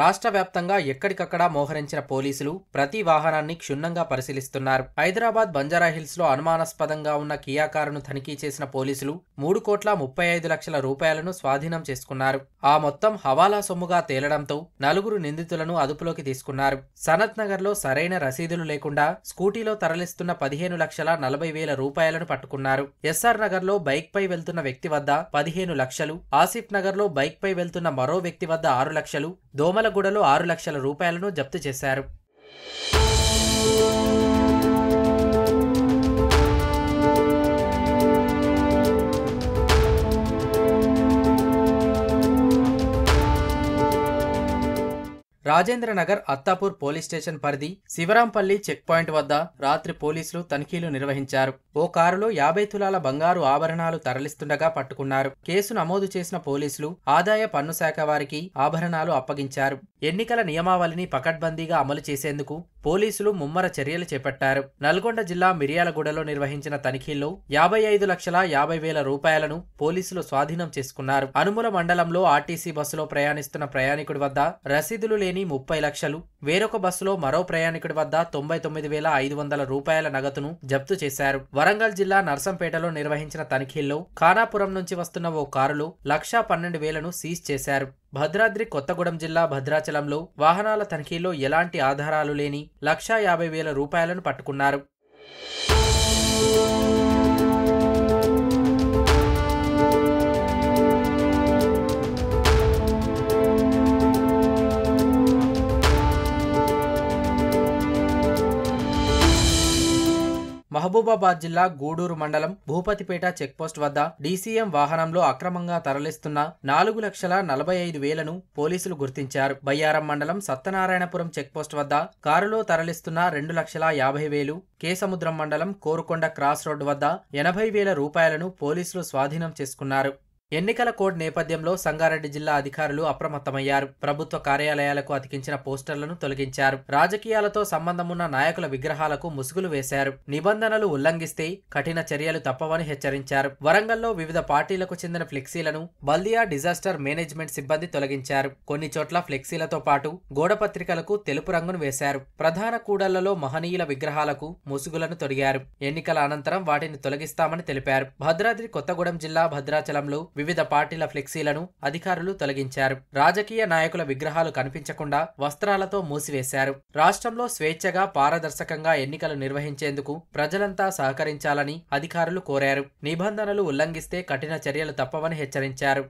రాష్ట్ర వ్యాప్తంగా ఎక్కడికక్కడ మోహరించిన పోలీసులు ప్రతి వాహనాన్ని క్షుణ్ణంగా పరిశీలిస్తున్నారు. హైదరాబాద్ బంజారాహిల్స్ లో అనుమానాస్పదంగా ఉన్న కియా కారును తనిఖీ చేసిన పోలీసులు 3,35,00,000 రూపాయలను స్వాధీనం చేసుకున్నారు. ఆ మొత్తం హవాలా సొమ్ముగా తేలడంతో నలుగురు నిందితులను అదుపులోకి తీసుకున్నారు. సనత్ నగర్ లో సరైన రసీదులు లేకుండా స్కూటీలో తరలిస్తున్న 15,40,000 రూపాయలను పట్టుకున్నారు. ఎస్ఆర్ నగర్ లో బైక్ పై వెళ్తున్న వ్యక్తి వద్ద 15,00,000, ఆసిఫ్ నగర్ లో బైక్ పై వెళ్తున్న మరో వ్యక్తి వద్ద 6,00,000, దోమలగూడలో 6,00,000 రూపాయలను జప్తు చేశారు. రాజేంద్ర నగర్ అత్తాపూర్ పోలీస్ స్టేషన్ పరిధి శివరాంపల్లి చెక్ పాయింట్ వద్ద రాత్రి పోలీసులు తనిఖీలు నిర్వహించారు. ఓ కారులో 50 తులాల బంగారు ఆభరణాలు తరలిస్తుండగా పట్టుకున్నారు. కేసు నమోదు చేసిన పోలీసులు ఆదాయ పన్ను శాఖ వారికి ఆభరణాలు అప్పగించారు. ఎన్నికల నియమావళిని పకడ్బందీగా అమలు చేసేందుకు పోలీసులు ముమ్మర చర్యలు చేపట్టారు. నల్గొండ జిల్లా మిర్యాలగూడలో నిర్వహించిన తనిఖీల్లో 55,50,000 రూపాయలను పోలీసులు స్వాధీనం చేసుకున్నారు. అనుముల మండలంలో ఆర్టీసీ బస్సులో ప్రయాణిస్తున్న ప్రయాణికుడి వద్ద రసీదులు లేని 30,00,000, వేరొక బస్సులో మరో ప్రయాణికుడి వద్ద 99,500 రూపాయల నగదును జప్తు చేశారు. వరంగల్ జిల్లా నర్సంపేటలో నిర్వహించిన తనిఖీల్లో ఖానాపురం నుంచి వస్తున్న ఓ కారులో 1,12,000ను సీజ్ చేశారు. భద్రాద్రి కొత్తగూడెం జిల్లా భద్రాచలంలో వాహనాల తనిఖీలో ఎలాంటి ఆధారాలు లేని 1,50,000 రూపాయలను పట్టుకున్నారు. మహబూబాబాద్ జిల్లా గూడూరు మండలం భూపతిపేట చెక్పోస్ట్ వద్ద డీసీఎం వాహనంలో అక్రమంగా తరలిస్తున్న 4,45,000ను పోలీసులు గుర్తించారు. బయ్యారం మండలం సత్యనారాయణపురం చెక్పోస్ట్ వద్ద కారులో తరలిస్తున్న 2,50,000, కేసముద్రం మండలం కోరుకొండ క్రాస్ రోడ్డు వద్ద 80,000 రూపాయలను పోలీసులు స్వాధీనం చేసుకున్నారు. ఎన్నికల కోడ్ నేపథ్యంలో సంగారెడ్డి జిల్లా అధికారులు అప్రమత్తమయ్యారు. ప్రభుత్వ కార్యాలయాలకు అతికించిన పోస్టర్లను తొలగించారు. రాజకీయాలతో సంబంధమున్న నాయకుల విగ్రహాలకు ముసుగులు వేశారు. నిబంధనలు ఉల్లంఘిస్తే కఠిన చర్యలు తప్పవని హెచ్చరించారు. వరంగల్లో వివిధ పార్టీలకు చెందిన ఫ్లెక్సీలను బల్దియా డిజాస్టర్ మేనేజ్మెంట్ సిబ్బంది తొలగించారు. కొన్ని చోట్ల ఫ్లెక్సీలతో పాటు గోడపత్రికలకు తెలుపు రంగును వేశారు. ప్రధాన కూడళ్లలో మహనీయుల విగ్రహాలకు ముసుగులను తొడిగారు. ఎన్నికల అనంతరం వాటిని తొలగిస్తామని తెలిపారు. భద్రాద్రి కొత్తగూడెం జిల్లా భద్రాచలంలో వివిధ పార్టీల ఫ్లెక్సీలను అధికారులు తొలగించారు. రాజకీయ నాయకుల విగ్రహాలు కనిపించకుండా వస్త్రాలతో మూసివేశారు. రాష్ట్రంలో స్వేచ్ఛగా పారదర్శకంగా ఎన్నికలు నిర్వహించేందుకు ప్రజలంతా సహకరించాలని అధికారులు కోరారు. నిబంధనలు ఉల్లంఘిస్తే కఠిన చర్యలు తప్పవని హెచ్చరించారు.